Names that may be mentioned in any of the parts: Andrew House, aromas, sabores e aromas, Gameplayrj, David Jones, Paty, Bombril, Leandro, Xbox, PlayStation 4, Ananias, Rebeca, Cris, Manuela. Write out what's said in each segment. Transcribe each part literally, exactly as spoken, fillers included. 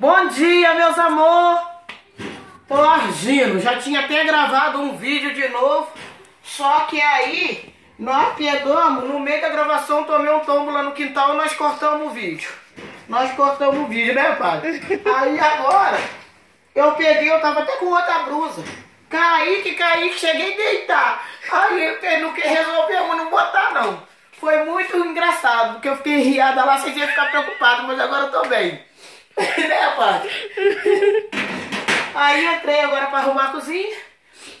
Bom dia, meus amor. Tô argindo, já tinha até gravado um vídeo de novo, só que aí nós pegamos, no meio da gravação tomei um tombo lá no quintal e nós cortamos o vídeo. Nós cortamos o vídeo, né, padre? Aí agora, eu peguei, eu tava até com outra blusa. Caí que caí, que cheguei a deitar. Aí eu não resolvemos não botar, não. Foi muito engraçado, porque eu fiquei riada lá, vocês iam ficar preocupados, mas agora eu tô bem. Né, padre? Aí entrei agora pra arrumar a cozinha.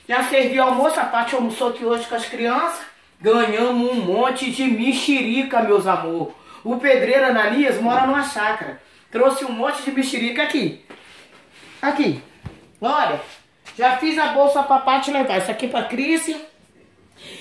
Já servi o almoço, a Paty almoçou aqui hoje com as crianças. Ganhamos um monte de mexerica, meus amor. O pedreiro Ananias mora numa chácara. Trouxe um monte de mexerica aqui. Aqui. Olha, já fiz a bolsa pra Paty levar. Isso aqui pra Cris.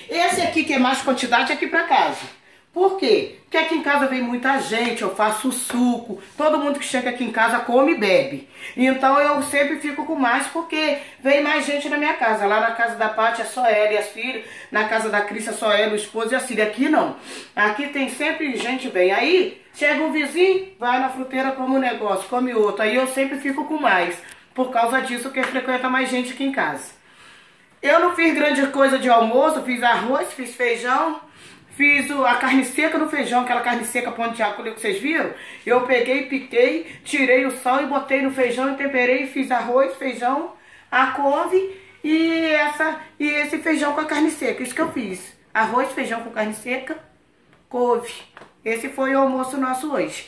Esse aqui que é mais quantidade aqui pra casa. Por quê? Porque aqui em casa vem muita gente, eu faço suco. Todo mundo que chega aqui em casa come e bebe. Então eu sempre fico com mais porque vem mais gente na minha casa. Lá na casa da Paty é só ela e as filhas. Na casa da Cris é só ela, o esposo e a filha. Aqui não. Aqui tem sempre gente bem. Aí chega um vizinho, vai na fruteira, come um negócio, come outro. Aí eu sempre fico com mais. Por causa disso que frequenta mais gente aqui em casa. Eu não fiz grande coisa de almoço, fiz arroz, fiz feijão, fiz a carne seca no feijão, aquela carne seca pão de alho que vocês viram. Eu peguei, piquei, tirei o sal e botei no feijão e temperei, fiz arroz, feijão, a couve e, essa, e esse feijão com a carne seca, isso que eu fiz. Arroz, feijão com carne seca, couve. Esse foi o almoço nosso hoje.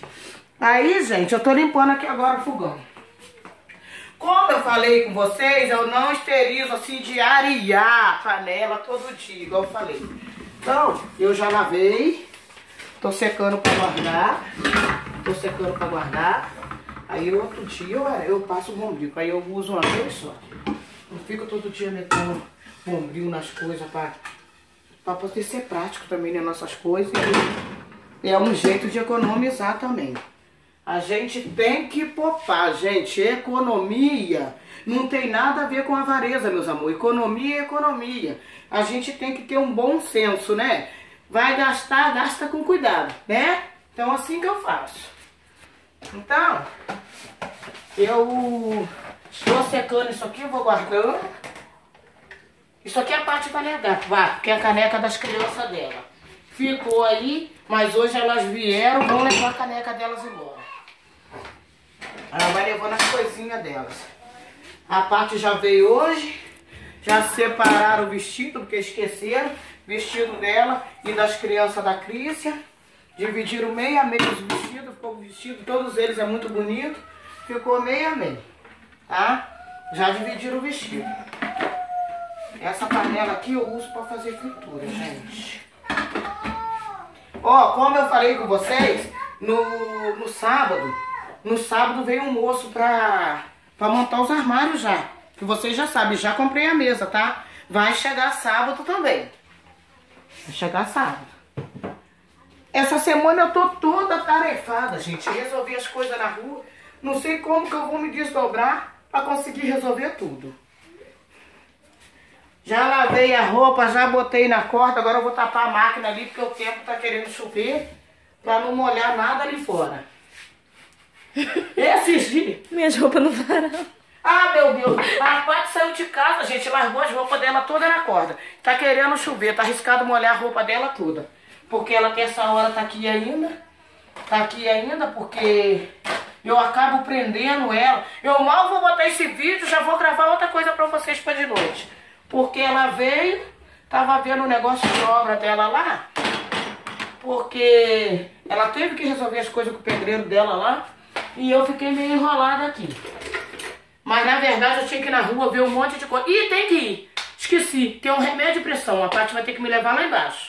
Aí, gente, eu tô limpando aqui agora o fogão. Como eu falei com vocês, eu não esterilizo assim de arear a panela todo dia, igual eu falei. Então, eu já lavei, tô secando pra guardar, tô secando pra guardar. Aí outro dia eu, eu passo o bombril, aí eu uso uma vez só. Não fico todo dia metendo bombril nas coisas pra, pra poder ser prático também nas nossas coisas. E é um jeito de economizar também. A gente tem que poupar, gente. Economia não tem nada a ver com avareza, meus amor. Economia é economia. A gente tem que ter um bom senso, né? Vai gastar, gasta com cuidado, né? Então, assim que eu faço. Então, eu tô secando isso aqui, vou guardando. Isso aqui é a parte para levar, porque é a caneca das crianças dela. Ficou aí, mas hoje elas vieram, vão levar a caneca delas embora. Ela vai levando as coisinhas delas. A Paty já veio hoje. Já separaram o vestido, porque esqueceram. Vestido dela e das crianças da Crícia. Dividiram meia a meia os vestidos. Ficou o vestido, todos eles é muito bonito. Ficou meia a meia. Tá? Já dividiram o vestido. Essa panela aqui eu uso para fazer fritura, gente. Ó, como eu falei com vocês, no, no sábado... No sábado veio um moço pra, pra montar os armários já. Que vocês já sabem, já comprei a mesa, tá? Vai chegar sábado também. Vai chegar sábado. Essa semana eu tô toda tarefada, gente. Resolvi as coisas na rua. Não sei como que eu vou me desdobrar pra conseguir resolver tudo. Já lavei a roupa, já botei na corda. Agora eu vou tapar a máquina ali, porque o tempo tá querendo chover. Pra não molhar nada ali fora. Esses dias. Minhas roupas no varal. Ah, meu Deus. A Paty saiu de casa, gente. Largou as roupas dela toda na corda. Tá querendo chover. Tá arriscado molhar a roupa dela toda. Porque ela até essa hora tá aqui ainda. Tá aqui ainda porque eu acabo prendendo ela. Eu mal vou botar esse vídeo. Já vou gravar outra coisa pra vocês pra de noite. Porque ela veio. Tava vendo o negócio de obra dela lá. Porque ela teve que resolver as coisas com o pedreiro dela lá. E eu fiquei meio enrolada aqui. Mas na verdade eu tinha que ir na rua ver um monte de coisa. Ih, tem que ir. Esqueci. Tem um remédio de pressão. A Paty vai ter que me levar lá embaixo.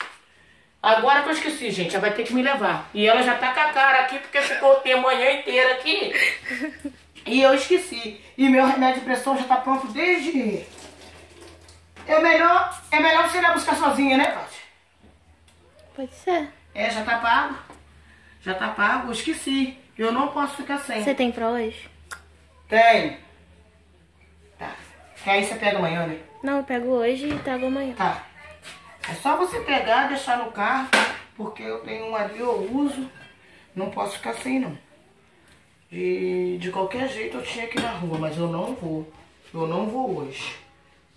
Agora que eu esqueci, gente. Ela vai ter que me levar. E ela já tá com a cara aqui porque ficou a manhã inteira aqui. E eu esqueci. E meu remédio de pressão já tá pronto desde... É melhor, é melhor você ir lá buscar sozinha, né, Paty? Pode ser. É, já tá pago. Já tá pago. Eu esqueci. Eu não posso ficar sem. Você tem pra hoje? Tem. Tá. Que aí você pega amanhã, né? Não, eu pego hoje e trago amanhã. Tá. É só você pegar, deixar no carro, porque eu tenho um ali, eu uso. Não posso ficar sem, não. E de qualquer jeito eu tinha que ir na rua, mas eu não vou. Eu não vou hoje.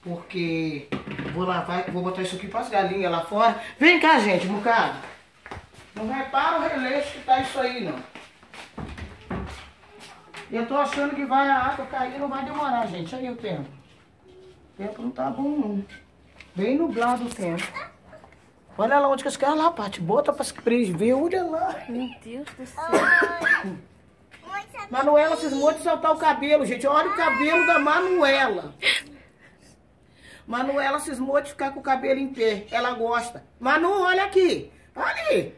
Porque vou lavar e vou botar isso aqui para as galinhas lá fora. Vem cá, gente, um bocado. Não repara o releixo que tá isso aí, não. Eu tô achando que vai a água cair, não vai demorar, gente. Olha aí o tempo. O tempo não tá bom, não. Bem nublado o tempo. Olha lá onde que as caras lá, Paty. Bota para Cris ver, olha lá. Meu Deus do céu. Manuela cismou de soltar o cabelo, gente. Olha o cabelo da Manuela. Manuela cismou de ficar com o cabelo em pé. Ela gosta. Manu, olha aqui. Olha aí.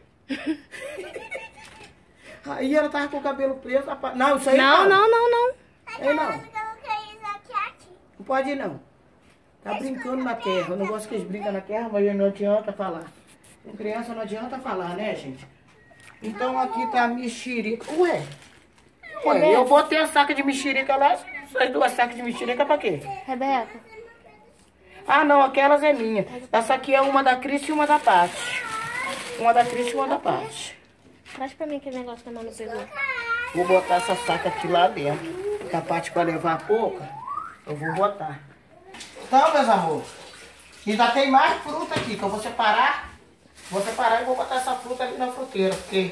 Aí ela tava com o cabelo preso. Não, isso aí não. Não, não, não. Não, não. Não pode não. Tá brincando na terra. Eu não gosto que eles brincam na terra, mas não adianta falar. Com criança não adianta falar, né, gente? Então aqui tá a mexerica. Ué. Ué, eu vou ter a saca de mexerica lá. Essas duas sacas de mexerica pra quê? Rebeca. Ah, não, aquelas é minha. Essa aqui é uma da Cris e uma da Paty. Uma da Cris e uma da Paty. Traz pra mim aquele negócio que a Manu pegou. Vou botar essa saca aqui lá dentro. Porque a Paty vai levar a pouca, eu vou botar. Então, meus amores, ainda tem mais fruta aqui, que eu vou separar. Vou separar e vou botar essa fruta ali na fruteira, porque...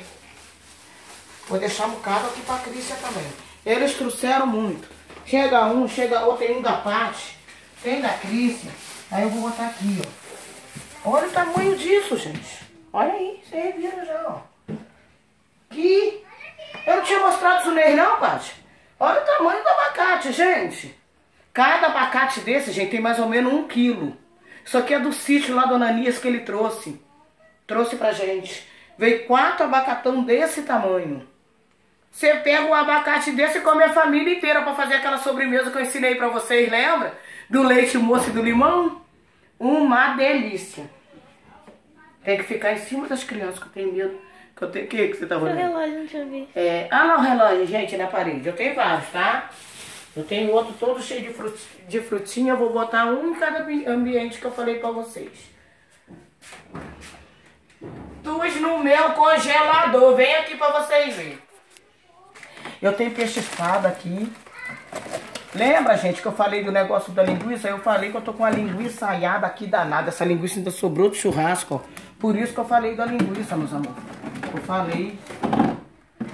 Vou deixar um bocado aqui pra Cris também. Eles trouxeram muito. Chega um, chega outro, tem um da Paty, tem da Cris. Aí eu vou botar aqui, ó. Olha o tamanho disso, gente. Olha aí, vocês viram já, ó. Que... Eu não tinha mostrado isso nele não, Paty. Olha o tamanho do abacate, gente. Cada abacate desse, gente, tem mais ou menos um quilo. Isso aqui é do sítio lá do Ananias que ele trouxe. Trouxe pra gente. Veio quatro abacatão desse tamanho. Você pega um abacate desse e come a família inteira pra fazer aquela sobremesa que eu ensinei pra vocês, lembra? Do leite moço e do limão. Uma delícia. Tem que ficar em cima das crianças, que eu tenho medo. Que eu tenho... Que que você tá olhando? O relógio, não tinha visto. É... Ah, não, o relógio, gente, na parede. Eu tenho vários, tá? Eu tenho outro todo cheio de, frut... de frutinha. Eu vou botar um em cada ambiente que eu falei pra vocês. Tudo no meu congelador. Vem aqui pra vocês verem. Eu tenho peixe espada aqui. Lembra, gente, que eu falei do negócio da linguiça? Eu falei que eu tô com uma linguiça aiada aqui danada. Essa linguiça ainda sobrou do churrasco, ó. Por isso que eu falei da linguiça, meus amores. Eu falei.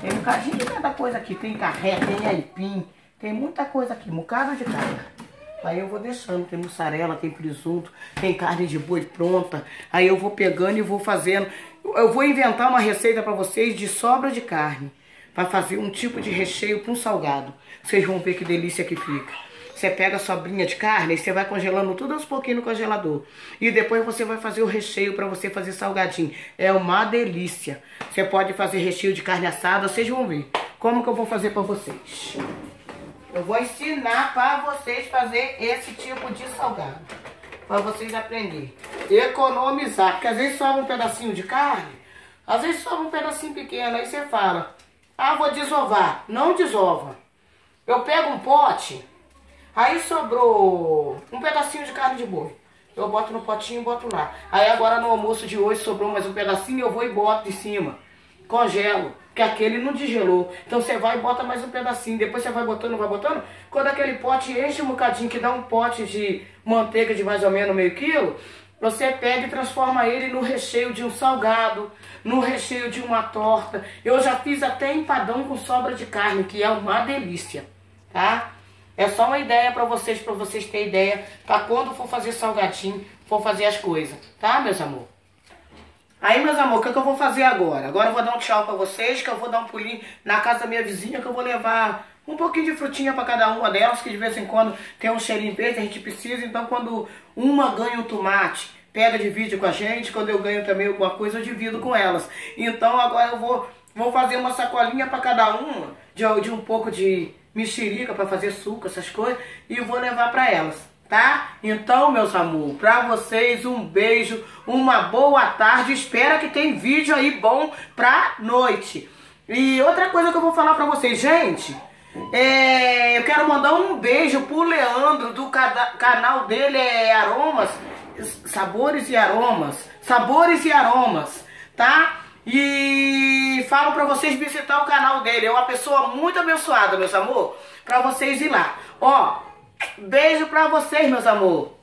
Tem um bocadinho de cada coisa aqui. Tem carré, tem aipim. Tem muita coisa aqui. Um bocado de cada. Aí eu vou deixando, tem mussarela, tem presunto, tem carne de boi pronta. Aí eu vou pegando e vou fazendo. Eu vou inventar uma receita pra vocês de sobra de carne. Pra fazer um tipo de recheio pra um salgado. Vocês vão ver que delícia que fica. Você pega a sobrinha de carne e você vai congelando tudo aos pouquinhos no congelador. E depois você vai fazer o recheio pra você fazer salgadinho. É uma delícia. Você pode fazer recheio de carne assada, vocês vão ver. Como que eu vou fazer pra vocês? Eu vou ensinar para vocês fazer esse tipo de salgado. Para vocês aprenderem. Economizar. Porque às vezes sobra um pedacinho de carne. Às vezes sobra um pedacinho pequeno. Aí você fala. Ah, vou desovar. Não desova. Eu pego um pote. Aí sobrou um pedacinho de carne de boi. Eu boto no potinho e boto lá. Aí agora no almoço de hoje sobrou mais um pedacinho. Eu vou e boto em cima. Congelo. Que aquele não desgelou. Então você vai e bota mais um pedacinho. Depois você vai botando, vai botando. Quando aquele pote enche um bocadinho, que dá um pote de manteiga de mais ou menos meio quilo, você pega e transforma ele no recheio de um salgado, no recheio de uma torta. Eu já fiz até empadão com sobra de carne, que é uma delícia, tá? É só uma ideia pra vocês, pra vocês terem ideia, pra quando for fazer salgadinho, for fazer as coisas, tá, meus amor? Aí, meus amor, o que, é que eu vou fazer agora? Agora eu vou dar um tchau pra vocês, que eu vou dar um pulinho na casa da minha vizinha, que eu vou levar um pouquinho de frutinha pra cada uma delas, que de vez em quando tem um cheirinho verde, a gente precisa. Então, quando uma ganha um tomate, pega, divide com a gente. Quando eu ganho também alguma coisa, eu divido com elas. Então, agora eu vou, vou fazer uma sacolinha pra cada uma, de, de um pouco de mexerica pra fazer suco, essas coisas, e vou levar pra elas. Tá? Então, meus amor, pra vocês um beijo, uma boa tarde. Espero que tenha vídeo aí bom pra noite. E outra coisa que eu vou falar pra vocês, gente, é, eu quero mandar um beijo pro Leandro, do canal dele é Aromas, Sabores e Aromas, Sabores e Aromas, tá? E falo pra vocês visitar o canal dele. É uma pessoa muito abençoada, meus amor. Pra vocês ir lá. Ó, beijo pra vocês, meus amor.